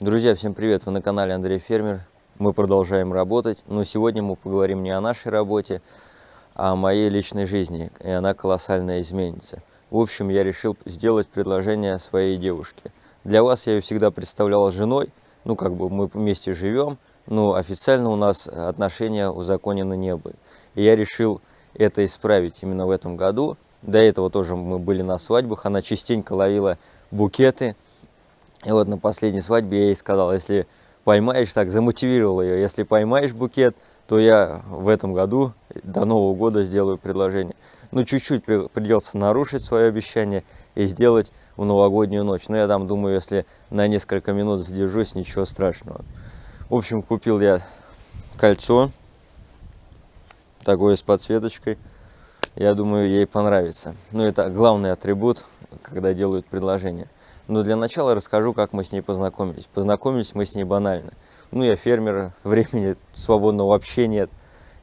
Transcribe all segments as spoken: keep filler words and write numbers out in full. Друзья, всем привет! Вы на канале Андрей Фермер. Мы продолжаем работать, но сегодня мы поговорим не о нашей работе, а о моей личной жизни, и она колоссально изменится. В общем, я решил сделать предложение своей девушке. Для вас я ее всегда представлял женой, ну как бы мы вместе живем, но официально у нас отношения узаконены не были. И я решил это исправить именно в этом году. До этого тоже мы были на свадьбах, она частенько ловила букеты. И вот на последней свадьбе я ей сказал, если поймаешь, так замотивировал ее, если поймаешь букет, то я в этом году до Нового года сделаю предложение. Ну, чуть-чуть придется нарушить свое обещание и сделать в новогоднюю ночь. Но я там думаю, если на несколько минут задержусь, ничего страшного. В общем, купил я кольцо, такое с подсветочкой. Я думаю, ей понравится. Ну, это главный атрибут, когда делают предложение. Но для начала расскажу, как мы с ней познакомились. Познакомились мы с ней банально. Ну, я фермер, времени свободного вообще нет.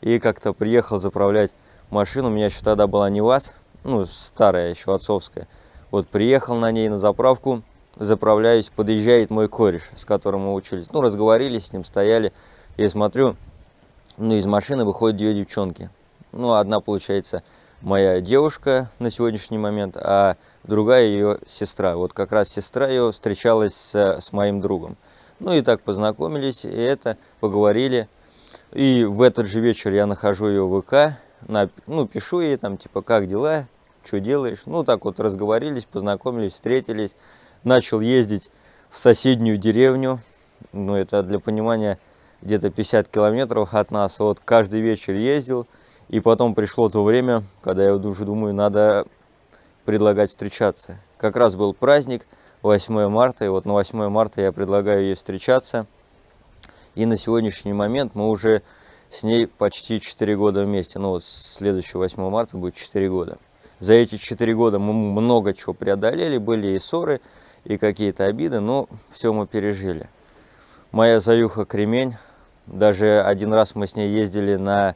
И как-то приехал заправлять машину. У меня еще тогда была Нива, ну, старая еще, отцовская. Вот приехал на ней на заправку, заправляюсь, подъезжает мой кореш, с которым мы учились. Ну, разговорились с ним, стояли. Я смотрю, ну, из машины выходят две девчонки. Ну, одна, получается, моя девушка на сегодняшний момент, а другая ее сестра. Вот как раз сестра ее встречалась с, с моим другом. Ну и так познакомились, и это, поговорили. И в этот же вечер я нахожу ее в ВК, на, ну пишу ей там, типа, как дела, что делаешь. Ну так вот разговорились, познакомились, встретились. Начал ездить в соседнюю деревню, ну это для понимания где-то пятьдесят километров от нас. Вот каждый вечер ездил. И потом пришло то время, когда я уже думаю, надо предлагать встречаться. Как раз был праздник, восьмое марта, и вот на восьмое марта я предлагаю ей встречаться. И на сегодняшний момент мы уже с ней почти четыре года вместе. Ну вот следующего восьмого марта будет четыре года. За эти четыре года мы много чего преодолели, были и ссоры, и какие-то обиды, но все мы пережили. Моя заюха кремень, даже один раз мы с ней ездили на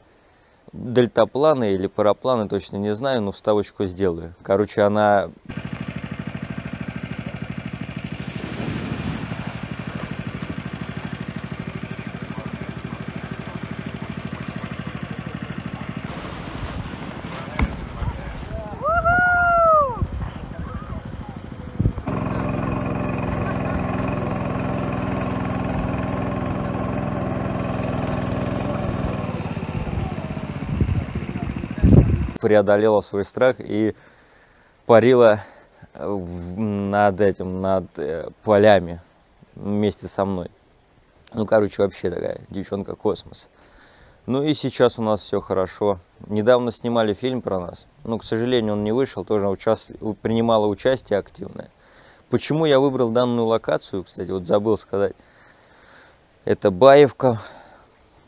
дельтапланы или парапланы, точно не знаю, но вставочку сделаю. Короче, она... преодолела свой страх и парила над этим, над полями вместе со мной. Ну, короче, вообще такая девчонка космос. Ну и сейчас у нас все хорошо. Недавно снимали фильм про нас. Ну, к сожалению, он не вышел, тоже участ... принимала участие активное. Почему я выбрал данную локацию, кстати, вот забыл сказать. Это Баевка,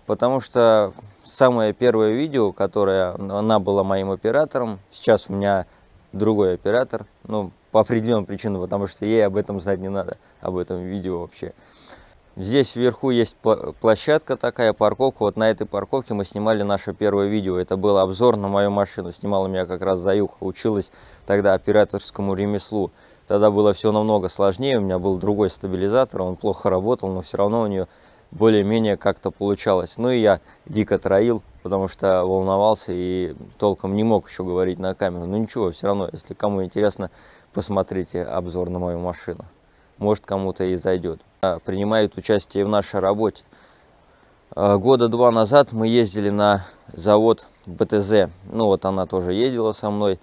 потому что... Самое первое видео, которое она была моим оператором, сейчас у меня другой оператор, ну, по определенным причинам, потому что ей об этом знать не надо, об этом видео вообще. Здесь вверху есть площадка такая, парковка, вот на этой парковке мы снимали наше первое видео, это был обзор на мою машину, снимала меня как раз заюха, училась тогда операторскому ремеслу. Тогда было все намного сложнее, у меня был другой стабилизатор, он плохо работал, но все равно у нее... более-менее как-то получалось. Ну и я дико троил, потому что волновался и толком не мог еще говорить на камеру. Но ничего, все равно, если кому интересно, посмотрите обзор на мою машину. Может, кому-то и зайдет. Принимают участие в нашей работе. Года два назад мы ездили на завод БТЗ. Ну вот она тоже ездила со мной,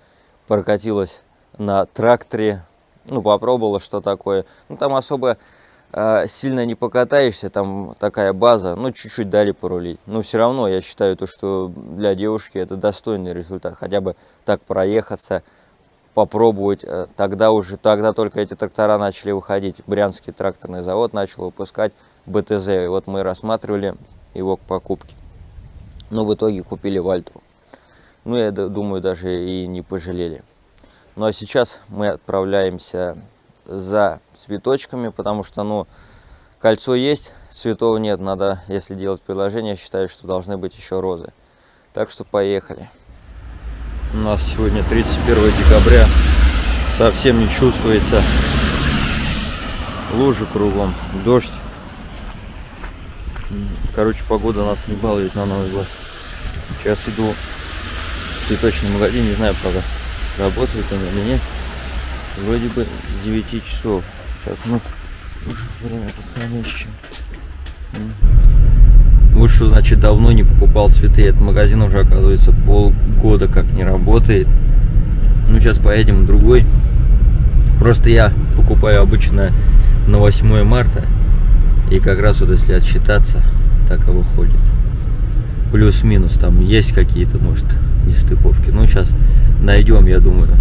прокатилась на тракторе. Ну, попробовала, что такое. Ну, там особо... сильно не покатаешься, там такая база, ну чуть-чуть дали порулить. Но все равно я считаю, то, что для девушки это достойный результат. Хотя бы так проехаться, попробовать. Тогда уже, тогда только эти трактора начали выходить. Брянский тракторный завод начал выпускать БТЗ. И вот мы рассматривали его к покупке. Но в итоге купили Вальту. Ну, я думаю, даже и не пожалели. Ну, а сейчас мы отправляемся... за цветочками, потому что, ну, кольцо есть, цветов нет, надо, если делать предложение, я считаю, что должны быть еще розы. Так что поехали. У нас сегодня тридцать первое декабря, совсем не чувствуется лужи кругом, дождь. Короче, погода нас не балует на Новый год. Сейчас иду в цветочный магазин, не знаю, правда, работает он или нет. Вроде бы с девяти часов. Сейчас, ну, уже время подходящее. Вот что значит давно не покупал цветы. Этот магазин уже, оказывается, полгода как не работает. Ну, сейчас поедем в другой. Просто я покупаю обычно на восьмое марта. И как раз вот если отсчитаться, так и выходит. Плюс-минус, там есть какие-то, может, нестыковки. Ну, сейчас найдем, я думаю.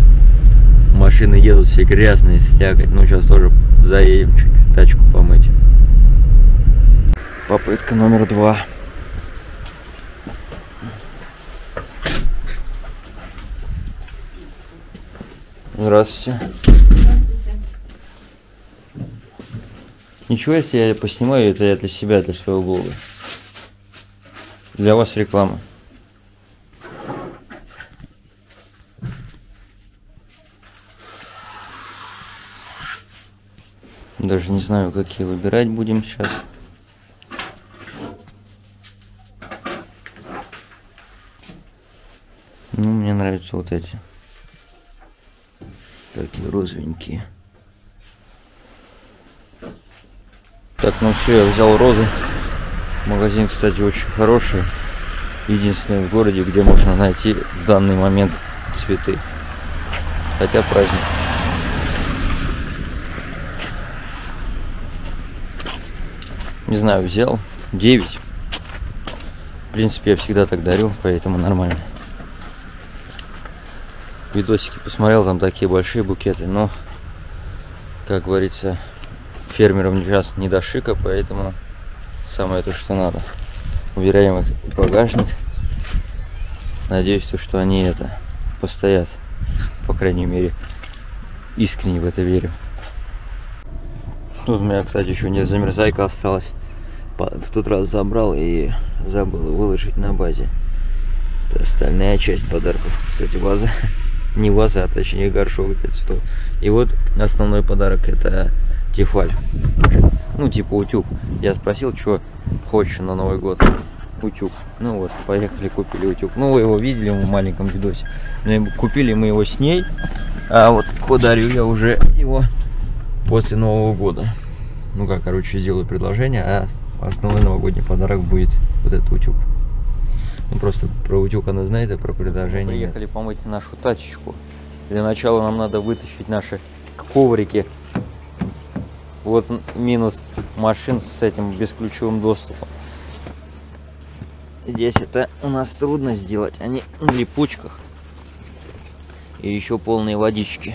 Машины едут все грязные, слякоть. Ну, сейчас тоже заедем чуть тачку помыть. Попытка номер два. Здравствуйте. Ничего, если я поснимаю, это я для себя, для своего блога. Для вас реклама. Даже не знаю, какие выбирать будем сейчас. Ну, мне нравятся вот эти. Такие розовенькие. Так, ну все, я взял розы. Магазин, кстати, очень хороший. Единственный в городе, где можно найти в данный момент цветы. Хотя праздник. Не знаю, взял девять. В принципе, я всегда так дарю, поэтому нормально. Видосики посмотрел, там такие большие букеты, но, как говорится, фермерам сейчас не до шика, поэтому самое то, что надо. Убираем их в багажник. Надеюсь, то, что они это постоят. По крайней мере, искренне в это верю. Тут у меня, кстати, еще не замерзайка осталась. В тот раз забрал и забыл выложить на базе. Это остальная часть подарков. Кстати, база. Не ваза, а точнее горшок для цветов. И вот основной подарок — это Тефаль. Ну, типа утюг. Я спросил, что хочешь на Новый год. Утюг. Ну вот, поехали, купили утюг. Ну, вы его видели в маленьком видосе. Но купили мы его с ней. А вот подарю я уже его после Нового года. Ну как, короче, сделаю предложение, а основной новогодний подарок будет вот этот утюг. Ну, просто про утюг она знает, а про предложение поехали нет. Помыть нашу тачечку. Для начала нам надо вытащить наши коврики. Вот минус машин с этим бесключевым доступом. Здесь это у нас трудно сделать. Они на липучках. И еще полные водички.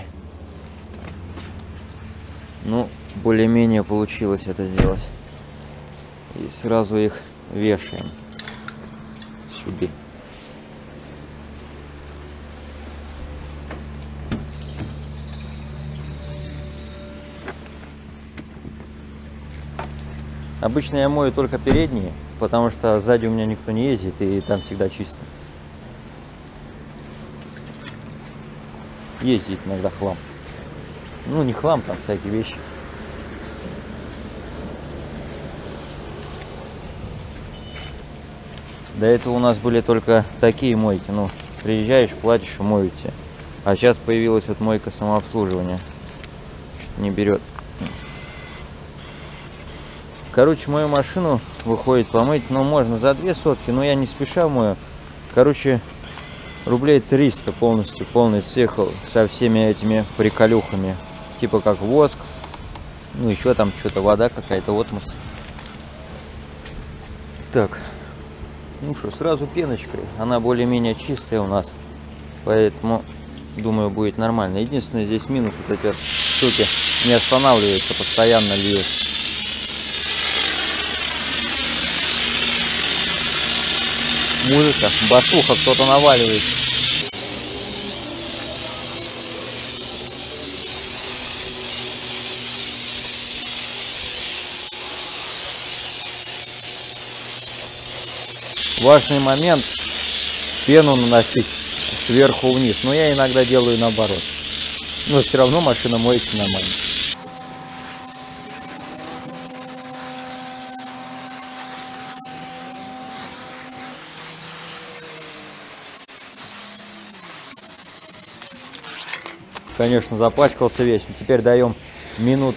Ну, более-менее получилось это сделать. И сразу их вешаем. Убей. Обычно я мою только передние, потому что сзади у меня никто не ездит, и там всегда чисто. Ездит иногда хлам. Ну, не хлам, там всякие вещи. До этого у нас были только такие мойки, ну, приезжаешь, платишь и моете. А сейчас появилась вот мойка самообслуживания. Что-то не берет. Короче, мою машину выходит помыть, ну, можно за две сотки, но я не спеша мою. Короче, рублей триста полностью, полный цикл со всеми этими приколюхами. Типа как воск, ну, еще там что-то, вода какая-то, отмос. Так. Ну что, сразу пеночкой. Она более-менее чистая у нас. Поэтому, думаю, будет нормально. Единственное, здесь минус. Вот эти штуки не останавливаются. Постоянно льют. Музыка. Басуха. Кто-то наваливает. Важный момент — пену наносить сверху вниз, но я иногда делаю наоборот, но все равно машина моется нормально. конечно, запачкался весь. Теперь даем минут,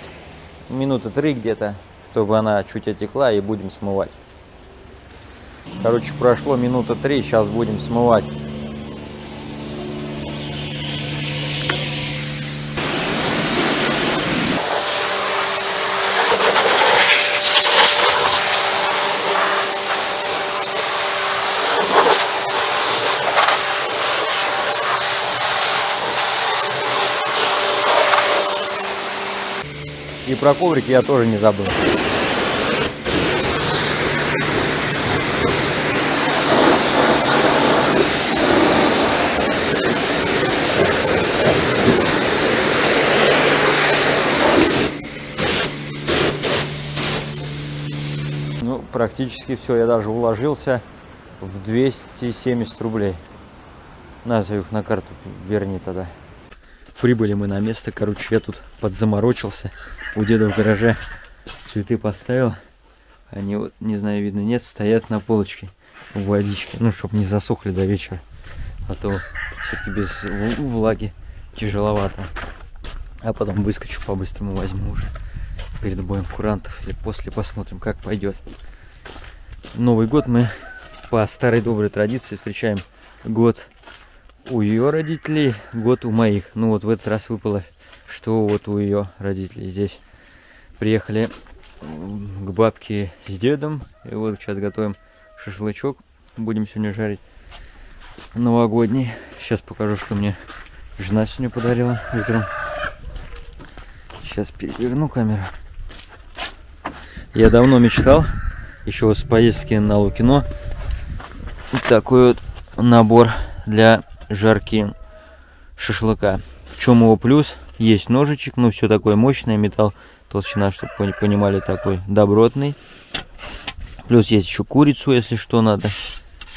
минуты три где-то, чтобы она чуть отекла, и будем смывать. Короче, прошло минута три, сейчас будем смывать. И про коврик я тоже не забыл. Ну, практически все. Я даже уложился в двести семьдесят рублей. На, их на карту верни тогда. Прибыли мы на место, короче, я тут подзаморочился, у деда в гараже цветы поставил, они вот, не знаю, видно, нет, стоят на полочке в водичке, ну, чтобы не засохли до вечера, а то все-таки без влаги тяжеловато, а потом выскочу по-быстрому, возьму уже перед боем курантов или после, посмотрим, как пойдет. Новый год мы по старой доброй традиции встречаем год у ее родителей, год у моих. Ну вот в этот раз выпало, что вот у ее родителей. Здесь приехали к бабке с дедом. И вот сейчас готовим шашлычок. Будем сегодня жарить новогодний. Сейчас покажу, что мне жена сегодня подарила утром. Сейчас переверну камеру. Я давно мечтал, еще с поездки на Лукино, такой вот набор для жарки шашлыка. В чем его плюс? Есть ножичек, но все такое мощное, металл, толщина, чтобы вы понимали, такой добротный. Плюс есть еще курицу, если что надо.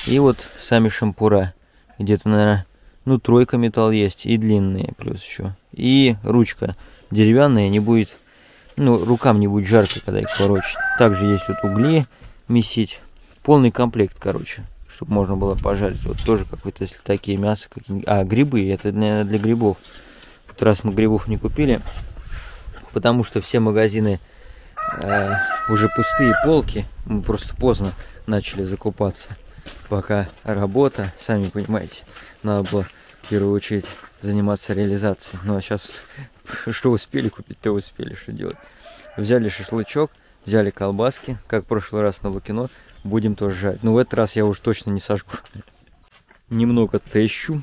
И вот сами шампура. Где-то, наверное, ну, тройка металл есть. И длинные плюс еще. И ручка деревянная, не будет, ну, рукам не будет жарко, когда их ворочать. Также есть вот угли месить. Полный комплект, короче, чтобы можно было пожарить. Вот тоже какой-то, если такие мясо, какие... а грибы, это для, для грибов. В этот раз мы грибов не купили, потому что все магазины э, уже пустые полки, мы просто поздно начали закупаться, пока работа, сами понимаете, надо было в первую очередь заниматься реализацией. Ну а сейчас что успели купить, то успели, что делать. Взяли шашлычок, взяли колбаски, как в прошлый раз на Лукино. Будем тоже жарить. Но в этот раз я уж точно не сожгу. Немного тещу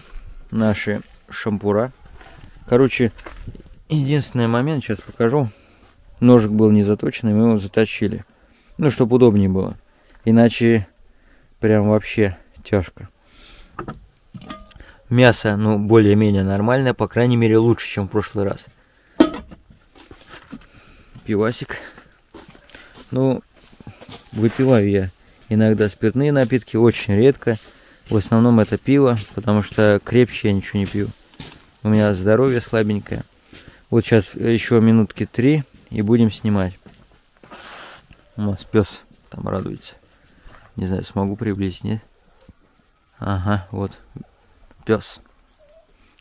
наши шампура. Короче, единственный момент, сейчас покажу. Ножик был не заточенный, мы его заточили. Ну, чтобы удобнее было. Иначе прям вообще тяжко. Мясо, ну, более-менее нормальное. По крайней мере, лучше, чем в прошлый раз. Пивасик. Ну, выпиваю я иногда спиртные напитки, очень редко. В основном это пиво, потому что крепче я ничего не пью. У меня здоровье слабенькое. Вот сейчас еще минутки три и будем снимать. У нас пес там радуется. Не знаю, смогу приблизить, нет? Ага, вот. Пес.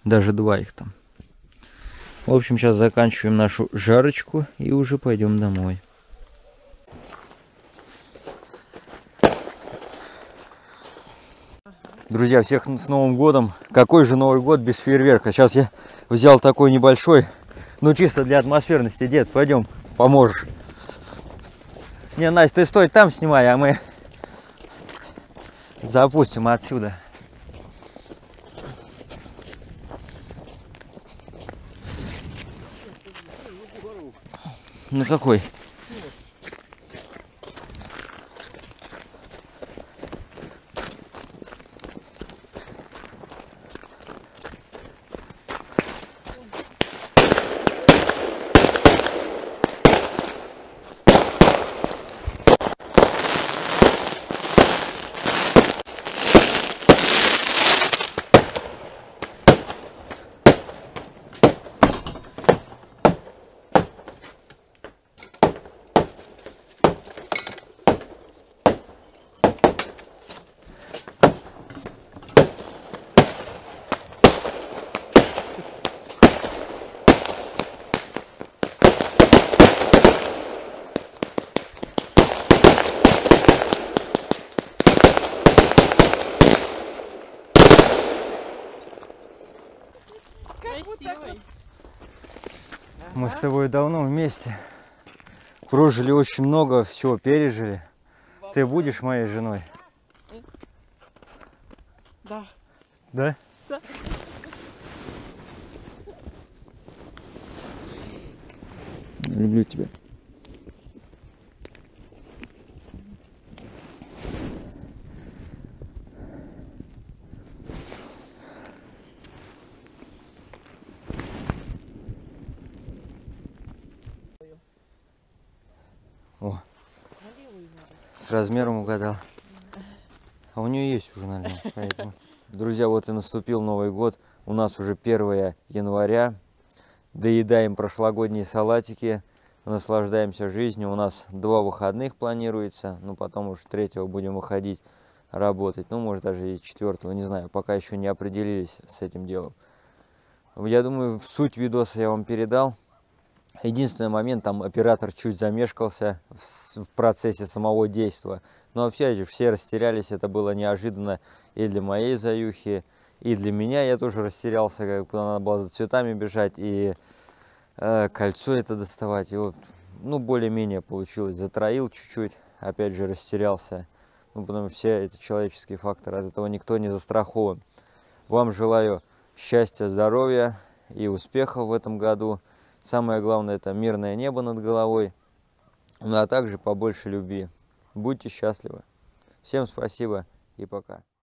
Даже два их там. В общем, сейчас заканчиваем нашу жарочку и уже пойдем домой. Друзья, всех с Новым годом! Какой же Новый год без фейерверка? Сейчас я взял такой небольшой, ну чисто для атмосферности. Дед, пойдем, поможешь. Не, Настя, ты стой там снимай, а мы запустим отсюда. Ну какой? Мы с тобой давно вместе. Прожили очень много, всего пережили. Ты будешь моей женой? Да. Да? Да. Люблю тебя. О, с размером угадал. А у нее есть уже, наверное, поэтому. Друзья, вот и наступил Новый год. У нас уже первое января. Доедаем прошлогодние салатики. Наслаждаемся жизнью. У нас два выходных планируется. Ну, потом уж третьего будем выходить работать. Ну, может, даже и четвертого, не знаю. Пока еще не определились с этим делом. Я думаю, суть видоса я вам передал. Единственный момент, там оператор чуть замешкался в процессе самого действия. Но вообще же все растерялись, это было неожиданно и для моей заюхи, и для меня. Я тоже растерялся, как надо было за цветами бежать и э, кольцо это доставать. И вот, ну, более-менее получилось, затроил чуть-чуть, опять же растерялся. Ну, потому что все это человеческие факторы, от этого никто не застрахован. Вам желаю счастья, здоровья и успехов в этом году. Самое главное, это мирное небо над головой, ну а также побольше любви. Будьте счастливы. Всем спасибо и пока.